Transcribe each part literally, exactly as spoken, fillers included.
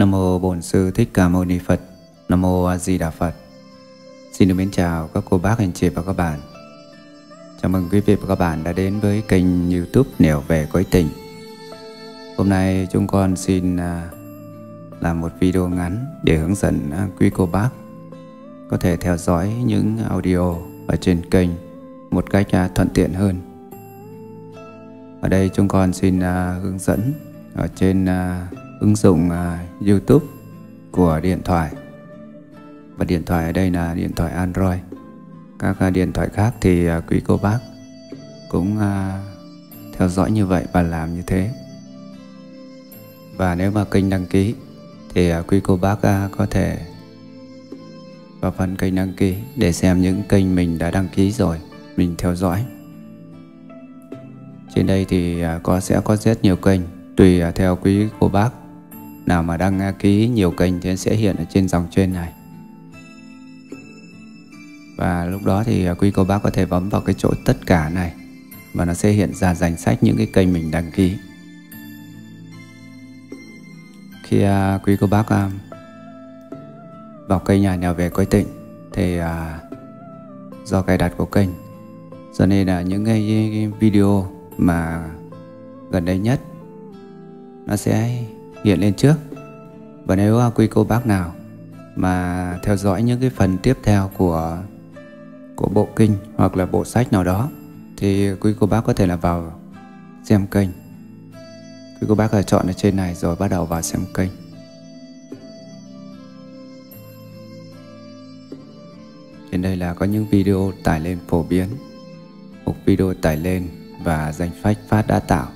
Nam mô Bổn Sư Thích Ca Mâu Ni Phật. Nam mô A Di Đà Phật. Xin được mến chào các cô bác anh chị và các bạn. Chào mừng quý vị và các bạn đã đến với kênh YouTube Nẻo Về Cõi Tịnh. Hôm nay chúng con xin làm một video ngắn để hướng dẫn quý cô bác có thể theo dõi những audio ở trên kênh một cách thuận tiện hơn. Ở đây chúng con xin hướng dẫn ở trên ứng dụng YouTube của điện thoại. Và điện thoại ở đây là điện thoại Android. Các điện thoại khác thì quý cô bác cũng theo dõi như vậy và làm như thế. Và nếu mà kênh đăng ký thì quý cô bác có thể vào phần kênh đăng ký để xem những kênh mình đã đăng ký rồi, mình theo dõi. Trên đây thì có sẽ có rất nhiều kênh, tùy theo quý cô bác. Nào mà đăng ký nhiều kênh thì sẽ hiện ở trên dòng trên này. Và lúc đó thì quý cô bác có thể bấm vào cái chỗ tất cả này và nó sẽ hiện ra danh sách những cái kênh mình đăng ký. Khi quý cô bác vào kênh nhà Nẻo Về Cõi Tịnh thì do cài đặt của kênh, cho nên là những cái video mà gần đây nhất nó sẽ hiện lên trước. Và nếu quý cô bác nào mà theo dõi những cái phần tiếp theo của của bộ kinh hoặc là bộ sách nào đó thì quý cô bác có thể là vào xem kênh. Quý cô bác là chọn ở trên này rồi bắt đầu vào xem kênh. Trên đây là có những video tải lên phổ biến, một video tải lên và danh sách phát đã tạo.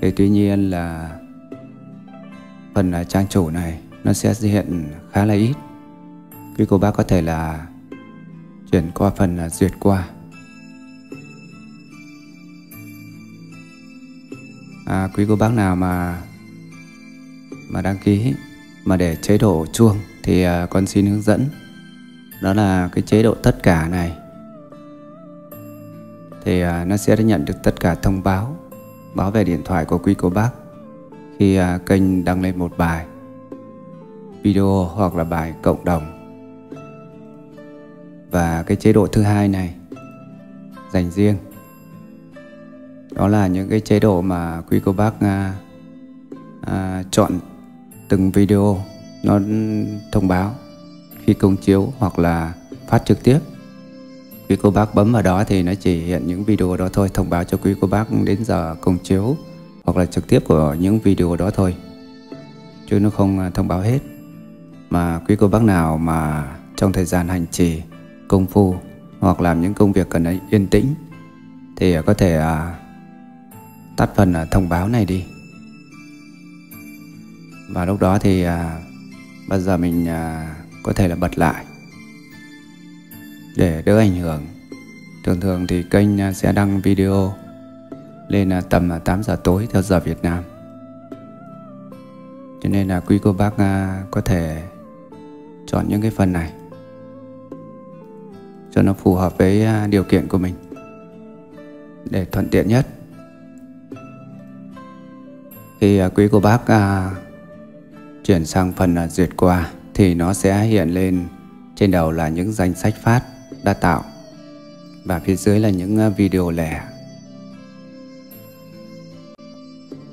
Thế tuy nhiên là phần trang chủ này nó sẽ hiện khá là ít. Quý cô bác có thể là chuyển qua phần là duyệt qua. À, quý cô bác nào mà mà đăng ký mà để chế độ chuông thì à, con xin hướng dẫn đó là cái chế độ tất cả này thì à, nó sẽ nhận được tất cả thông báo báo về điện thoại của quý cô bác khi à, kênh đăng lên một bài video hoặc là bài cộng đồng. Và cái chế độ thứ hai này dành riêng, đó là những cái chế độ mà quý cô bác à, à, chọn từng video nó thông báo khi công chiếu hoặc là phát trực tiếp. Quý cô bác bấm vào đó thì nó chỉ hiện những video đó thôi, thông báo cho quý cô bác đến giờ công chiếu hoặc là trực tiếp của những video đó thôi, chứ nó không thông báo hết. Mà quý cô bác nào mà trong thời gian hành trì công phu hoặc làm những công việc cần yên tĩnh thì có thể à, tắt phần à, thông báo này đi. Và lúc đó thì à, bao giờ mình à, có thể là bật lại để đỡ ảnh hưởng. Thường thường thì kênh à, sẽ đăng video lên à, tầm à, tám giờ tối theo giờ Việt Nam. Cho nên là quý cô bác à, có thể chọn những cái phần này cho nó phù hợp với điều kiện của mình để thuận tiện nhất. Khi quý cô bác à, chuyển sang phần à, duyệt qua thì nó sẽ hiện lên trên đầu là những danh sách phát đã tạo và phía dưới là những à, video lẻ.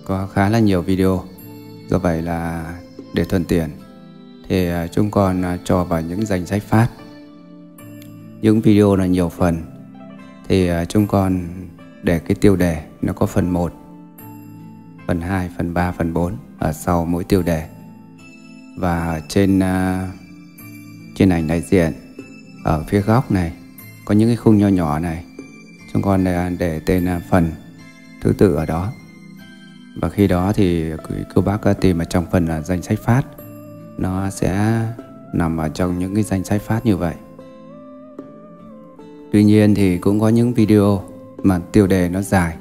Có khá là nhiều video, do vậy là để thuận tiện thì à, chúng con à, cho vào những danh sách phát. Những video là nhiều phần thì chúng con để cái tiêu đề nó có phần một, phần hai, phần ba, phần bốn ở sau mỗi tiêu đề. Và trên trên ảnh đại diện ở phía góc này có những cái khung nho nhỏ này, chúng con để, để tên phần thứ tự ở đó. Và khi đó thì cô bác tìm ở trong phần danh sách phát, nó sẽ nằm ở trong những cái danh sách phát như vậy. Tuy nhiên thì cũng có những video mà tiêu đề nó dài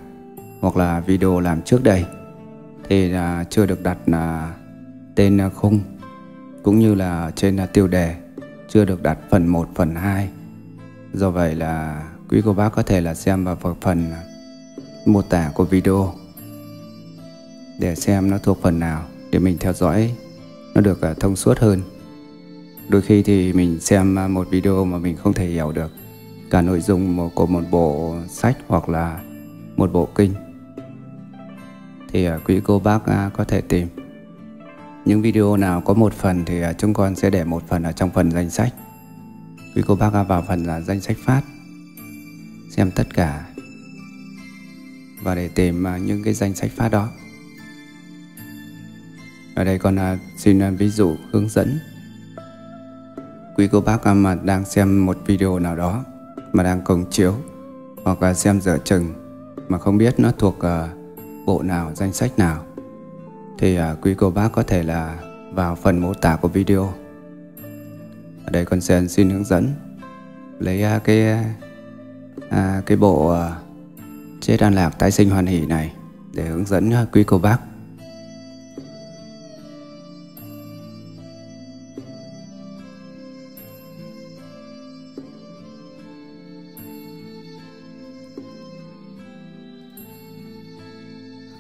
hoặc là video làm trước đây thì là chưa được đặt là tên khung, cũng như là trên là tiêu đề chưa được đặt phần một, phần hai. Do vậy là quý cô bác có thể là xem vào phần mô tả của video để xem nó thuộc phần nào để mình theo dõi nó được thông suốt hơn. Đôi khi thì mình xem một video mà mình không thể hiểu được cả nội dung của một bộ sách hoặc là một bộ kinh, thì quý cô bác có thể tìm những video nào có một phần thì chúng con sẽ để một phần ở trong phần danh sách. Quý cô bác vào phần là danh sách phát, xem tất cả và để tìm những cái danh sách phát đó. Ở đây con xin ví dụ hướng dẫn. Quý cô bác mà đang xem một video nào đó mà đang công chiếu hoặc là xem dở chừng mà không biết nó thuộc bộ nào, danh sách nào, thì quý cô bác có thể là vào phần mô tả của video. Ở đây con xin xin hướng dẫn lấy cái cái bộ Chết An Lạc Tái Sinh Hoàn Hỷ này để hướng dẫn quý cô bác.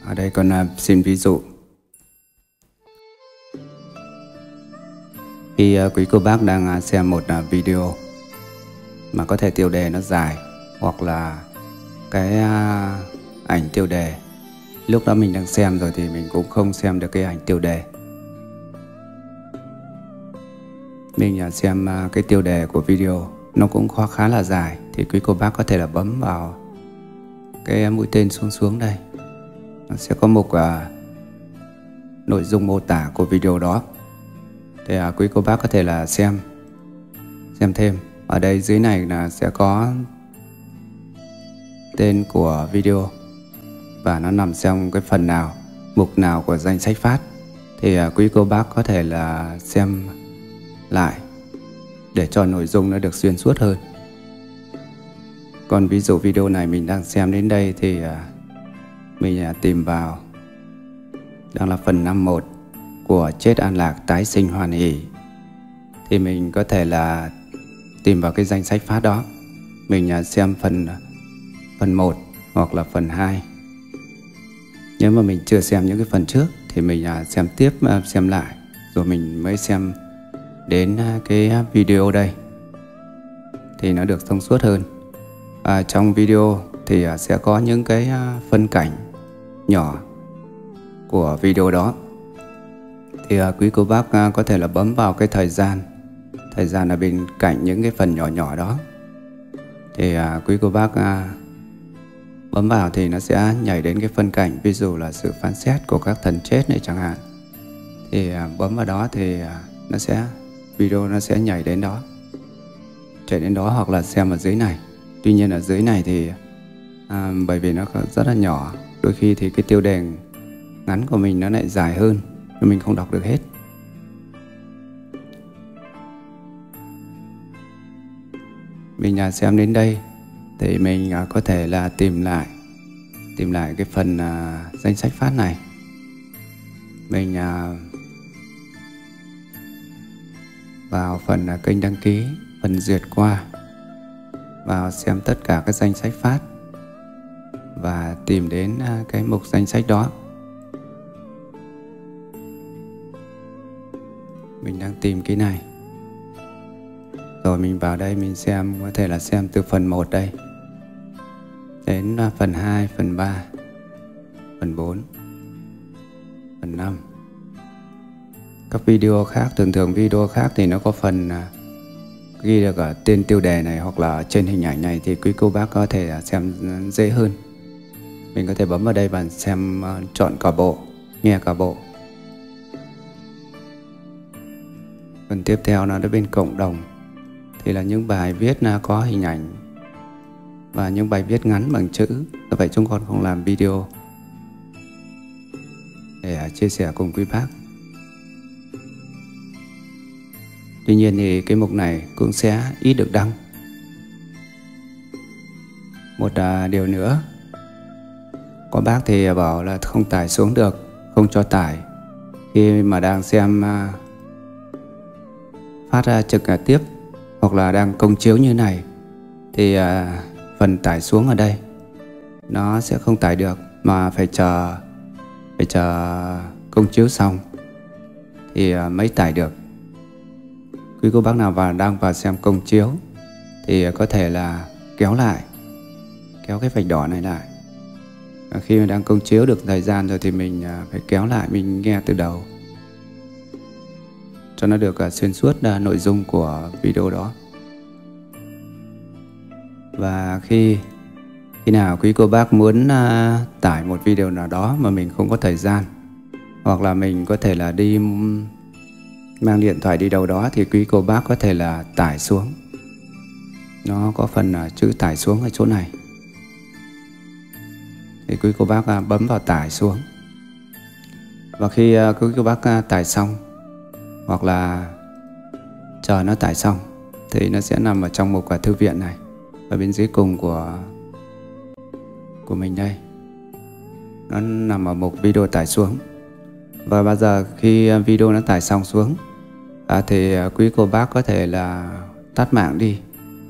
Ở đây con xin ví dụ. Khi quý cô bác đang xem một video mà có thể tiêu đề nó dài hoặc là cái ảnh tiêu đề, lúc đó mình đang xem rồi thì mình cũng không xem được cái ảnh tiêu đề, mình xem cái tiêu đề của video nó cũng khá là dài, thì quý cô bác có thể là bấm vào cái mũi tên xuống xuống đây, nó sẽ có mục uh, nội dung mô tả của video đó, thì uh, quý cô bác có thể là xem xem thêm. Ở đây dưới này là sẽ có tên của video và nó nằm trong cái phần nào, mục nào của danh sách phát, thì uh, quý cô bác có thể là xem lại để cho nội dung nó được xuyên suốt hơn. Còn ví dụ video này mình đang xem đến đây thì uh, mình tìm vào đang là phần năm một của Chết An Lạc Tái Sinh Hoàn Hỷ, thì mình có thể là tìm vào cái danh sách phát đó, mình xem phần phần một hoặc là phần hai. Nếu mà mình chưa xem những cái phần trước thì mình xem tiếp, xem lại rồi mình mới xem đến cái video đây thì nó được thông suốt hơn. À, trong video thì sẽ có những cái phân cảnh nhỏ của video đó, thì quý cô bác có thể là bấm vào cái thời gian thời gian ở bên cạnh những cái phần nhỏ nhỏ đó, thì quý cô bác bấm vào thì nó sẽ nhảy đến cái phân cảnh, ví dụ là sự phán xét của các thần chết này chẳng hạn, thì bấm vào đó thì nó sẽ video nó sẽ nhảy đến đó chạy đến đó, hoặc là xem ở dưới này. Tuy nhiên ở dưới này thì À, bởi vì nó rất là nhỏ, đôi khi thì cái tiêu đề ngắn của mình nó lại dài hơn, mình không đọc được hết. Mình xem đến đây thì mình có thể là tìm lại tìm lại cái phần uh, danh sách phát này, mình uh, vào phần uh, kênh đăng ký, phần duyệt qua, vào xem tất cả các danh sách phát và tìm đến cái mục danh sách đó. Mình đang tìm cái này. Rồi mình vào đây mình xem, có thể là xem từ phần một đây đến phần hai, phần ba, phần bốn, phần năm. Các video khác, thường thường video khác thì nó có phần ghi được ở tên tiêu đề này hoặc là trên hình ảnh này, thì quý cô bác có thể xem dễ hơn. Mình có thể bấm vào đây và xem, chọn cả bộ, nghe cả bộ. Phần tiếp theo nó đến bên cộng đồng, thì là những bài viết có hình ảnh và những bài viết ngắn bằng chữ. Do vậy chúng con không làm video để chia sẻ cùng quý bác. Tuy nhiên thì cái mục này cũng sẽ ít được đăng. Một điều nữa, có bác thì bảo là không tải xuống được, không cho tải. Khi mà đang xem phát trực tiếp hoặc là đang công chiếu như này thì phần tải xuống ở đây nó sẽ không tải được, mà phải chờ phải chờ công chiếu xong thì mới tải được. Quý cô bác nào và đang vào xem công chiếu thì có thể là kéo lại, kéo cái vạch đỏ này lại. Khi mà đang công chiếu được thời gian rồi thì mình phải kéo lại, mình nghe từ đầu cho nó được xuyên suốt nội dung của video đó. Và khi khi nào quý cô bác muốn tải một video nào đó mà mình không có thời gian, hoặc là mình có thể là đi mang điện thoại đi đâu đó, thì quý cô bác có thể là tải xuống. Nó có phần chữ tải xuống ở chỗ này, thì quý cô bác bấm vào tải xuống. Và khi quý cô bác tải xong, hoặc là chờ nó tải xong, thì nó sẽ nằm ở trong một cái thư viện này, ở bên dưới cùng của của mình đây. Nó nằm ở mục video tải xuống. Và bây giờ khi video nó tải xong xuống à, thì quý cô bác có thể là tắt mạng đi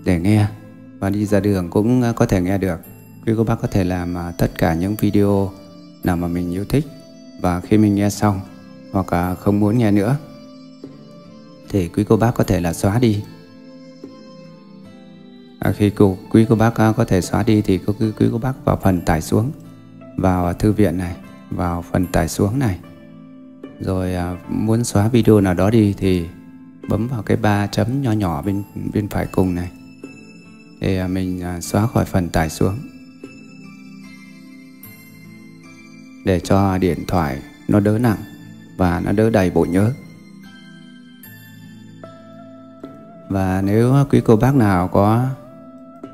để nghe, và đi ra đường cũng có thể nghe được. Quý cô bác có thể làm tất cả những video nào mà mình yêu thích. Và khi mình nghe xong hoặc không muốn nghe nữa thì quý cô bác có thể là xóa đi. À, khi cô, quý cô bác có thể xóa đi thì quý, quý cô bác vào phần tải xuống, vào thư viện này, vào phần tải xuống này. Rồi à, muốn xóa video nào đó đi thì bấm vào cái ba chấm nhỏ nhỏ bên bên phải cùng này để à, mình à, xóa khỏi phần tải xuống, để cho điện thoại nó đỡ nặng và nó đỡ đầy bộ nhớ. Và nếu quý cô bác nào có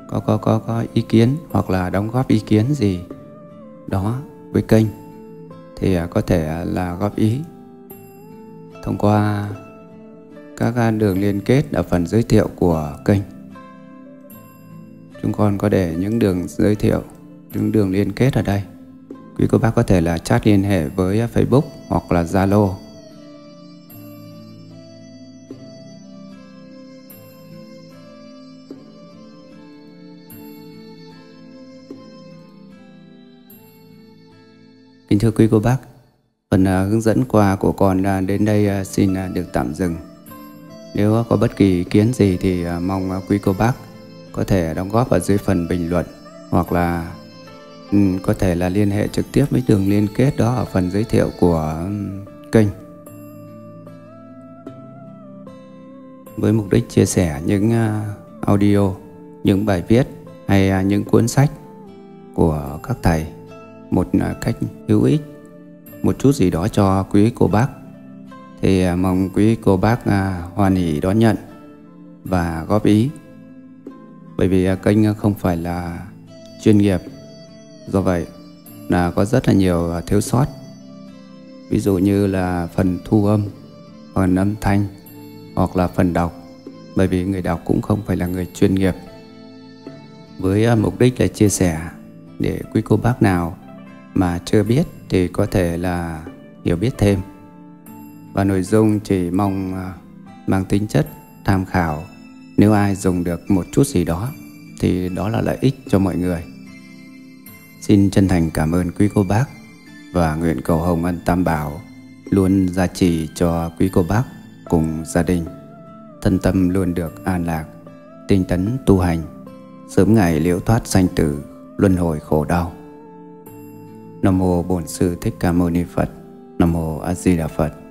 có có có, có ý kiến hoặc là đóng góp ý kiến gì đó với kênh thì có thể là góp ý thông qua các đường liên kết ở phần giới thiệu của kênh. Chúng con có để những đường giới thiệu, những đường liên kết ở đây. Quý cô bác có thể là chat liên hệ với Facebook hoặc là Zalo. Kính thưa quý cô bác, phần uh, hướng dẫn qua của con uh, đến đây uh, xin uh, được tạm dừng. Nếu uh, có bất kỳ ý kiến gì thì uh, mong uh, quý cô bác có thể đóng góp ở dưới phần bình luận, hoặc là um, có thể là liên hệ trực tiếp với đường liên kết đó ở phần giới thiệu của um, kênh, với mục đích chia sẻ những uh, audio, những bài viết hay uh, những cuốn sách của các thầy một cách hữu ích, một chút gì đó cho quý cô bác. Thì mong quý cô bác hoan hỉ đón nhận và góp ý. Bởi vì kênh không phải là chuyên nghiệp, do vậy là có rất là nhiều thiếu sót. Ví dụ như là phần thu âm, phần âm thanh hoặc là phần đọc, bởi vì người đọc cũng không phải là người chuyên nghiệp. Với mục đích là chia sẻ để quý cô bác nào mà chưa biết thì có thể là hiểu biết thêm. Và nội dung chỉ mong mang tính chất tham khảo. Nếu ai dùng được một chút gì đó thì đó là lợi ích cho mọi người. Xin chân thành cảm ơn quý cô bác, và nguyện cầu hồng ân Tam Bảo luôn gia trì cho quý cô bác cùng gia đình, thân tâm luôn được an lạc, tinh tấn tu hành, sớm ngày liễu thoát sanh tử, luân hồi khổ đau. Nam mô Bổn Sư Thích Ca Mâu Ni Phật. Nam mô A Di Đà Phật.